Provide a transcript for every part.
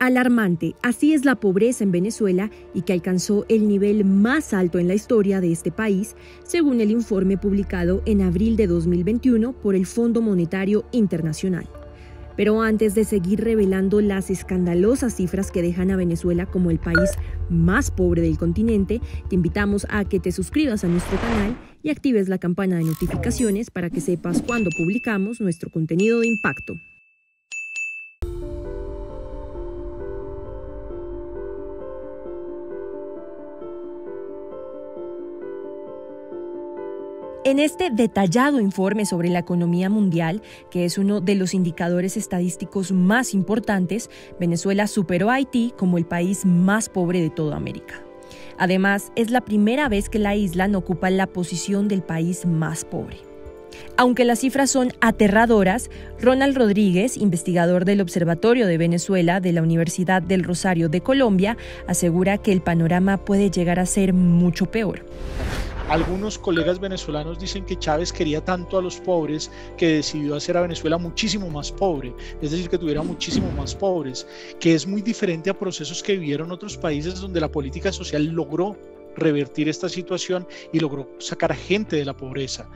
alarmante. Así es la pobreza en Venezuela, y que alcanzó el nivel más alto en la historia de este país, según el informe publicado en abril de 2021 por el Fondo Monetario Internacional. Pero antes de seguir revelando las escandalosas cifras que dejan a Venezuela como el país más pobre del continente, te invitamos a que te suscribas a nuestro canal y actives la campana de notificaciones para que sepas cuando publicamos nuestro contenido de impacto. En este detallado informe sobre la economía mundial, que es uno de los indicadores estadísticos más importantes, Venezuela superó a Haití como el país más pobre de toda América. Además, es la primera vez que la isla no ocupa la posición del país más pobre. Aunque las cifras son aterradoras, Ronald Rodríguez, investigador del Observatorio de Venezuela de la Universidad del Rosario de Colombia, asegura que el panorama puede llegar a ser mucho peor. Algunos colegas venezolanos dicen que Chávez quería tanto a los pobres que decidió hacer a Venezuela muchísimo más pobre, es decir, que tuviera muchísimo más pobres, que es muy diferente a procesos que vivieron otros países donde la política social logró revertir esta situación y logró sacar a gente de la pobreza.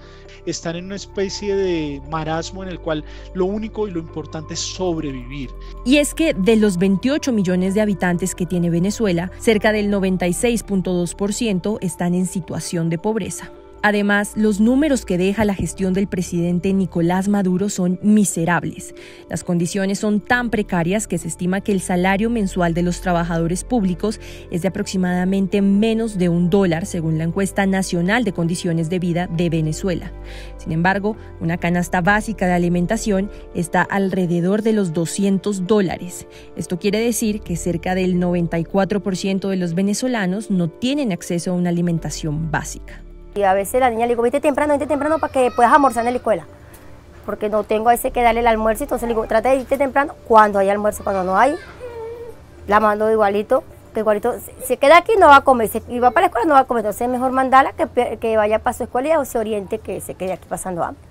Están en una especie de marasmo en el cual lo único y lo importante es sobrevivir. Y es que de los 28 millones de habitantes que tiene Venezuela, cerca del 96.2% están en situación de pobreza. Además, los números que deja la gestión del presidente Nicolás Maduro son miserables. Las condiciones son tan precarias que se estima que el salario mensual de los trabajadores públicos es de aproximadamente menos de $1, según la Encuesta Nacional de Condiciones de Vida de Venezuela. Sin embargo, una canasta básica de alimentación está alrededor de los $200. Esto quiere decir que cerca del 94% de los venezolanos no tienen acceso a una alimentación básica. Y a veces la niña le digo, vete temprano para que puedas almorzar en la escuela, porque no tengo a veces que darle el almuerzo, entonces le digo, trata de irte temprano, cuando hay almuerzo, cuando no hay, la mando igualito, que igualito se queda aquí no va a comer, y va para la escuela no va a comer, entonces es mejor mandarla que vaya para su escuela y se oriente que se quede aquí pasando hambre.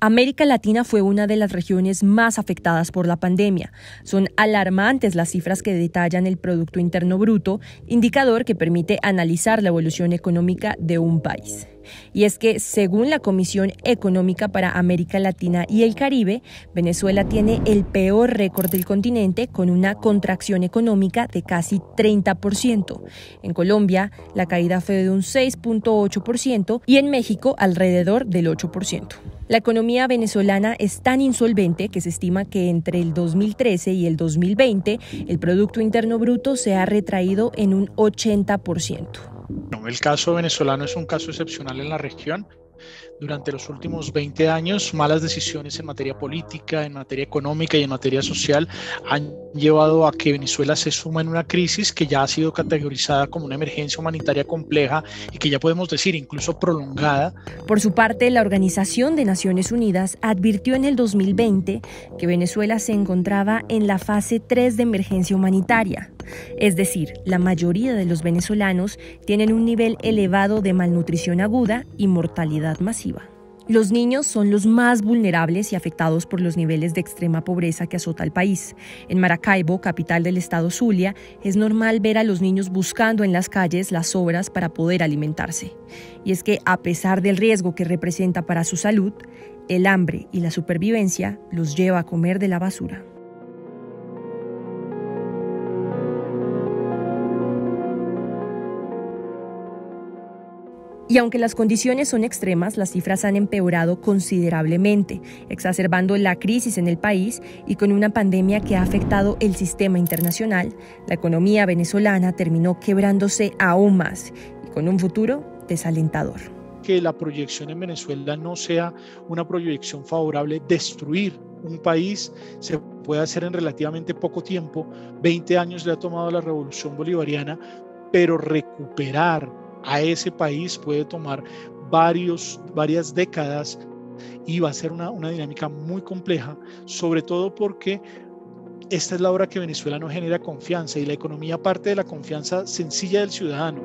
América Latina fue una de las regiones más afectadas por la pandemia. Son alarmantes las cifras que detallan el Producto Interno Bruto, indicador que permite analizar la evolución económica de un país. Y es que, según la Comisión Económica para América Latina y el Caribe, Venezuela tiene el peor récord del continente, con una contracción económica de casi 30%. En Colombia, la caída fue de un 6.8% y en México alrededor del 8%. La economía venezolana es tan insolvente que se estima que entre el 2013 y el 2020 el Producto Interno Bruto se ha retraído en un 80%. El caso venezolano es un caso excepcional en la región. Durante los últimos 20 años, malas decisiones en materia política, en materia económica y en materia social han llevado a que Venezuela se suma en una crisis que ya ha sido categorizada como una emergencia humanitaria compleja y que ya podemos decir incluso prolongada. Por su parte, la Organización de Naciones Unidas advirtió en el 2020 que Venezuela se encontraba en la fase 3 de emergencia humanitaria. Es decir, la mayoría de los venezolanos tienen un nivel elevado de malnutrición aguda y mortalidad masiva. Los niños son los más vulnerables y afectados por los niveles de extrema pobreza que azota el país. En Maracaibo, capital del estado Zulia, es normal ver a los niños buscando en las calles las sobras para poder alimentarse. Y es que, a pesar del riesgo que representa para su salud, el hambre y la supervivencia los lleva a comer de la basura. Y aunque las condiciones son extremas, las cifras han empeorado considerablemente, exacerbando la crisis en el país, y con una pandemia que ha afectado el sistema internacional, la economía venezolana terminó quebrándose aún más y con un futuro desalentador. Que la proyección en Venezuela no sea una proyección favorable, destruir un país se puede hacer en relativamente poco tiempo. 20 años le ha tomado la revolución bolivariana, pero recuperar a ese país puede tomar varias décadas y va a ser una dinámica muy compleja, sobre todo porque esta es la hora que Venezuela no genera confianza y la economía parte de la confianza sencilla del ciudadano.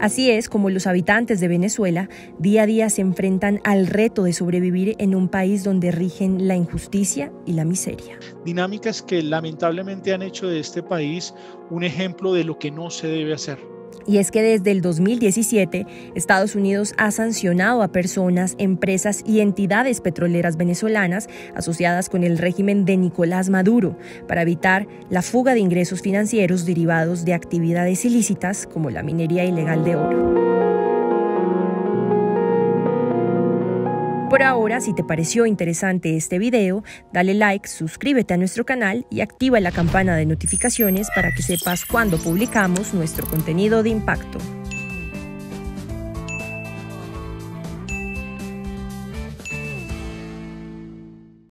Así es como los habitantes de Venezuela día a día se enfrentan al reto de sobrevivir en un país donde rigen la injusticia y la miseria. Dinámicas que lamentablemente han hecho de este país un ejemplo de lo que no se debe hacer. Y es que desde el 2017, Estados Unidos ha sancionado a personas, empresas y entidades petroleras venezolanas asociadas con el régimen de Nicolás Maduro para evitar la fuga de ingresos financieros derivados de actividades ilícitas como la minería ilegal de oro. Por ahora, si te pareció interesante este video, dale like, suscríbete a nuestro canal y activa la campana de notificaciones para que sepas cuando publicamos nuestro contenido de impacto.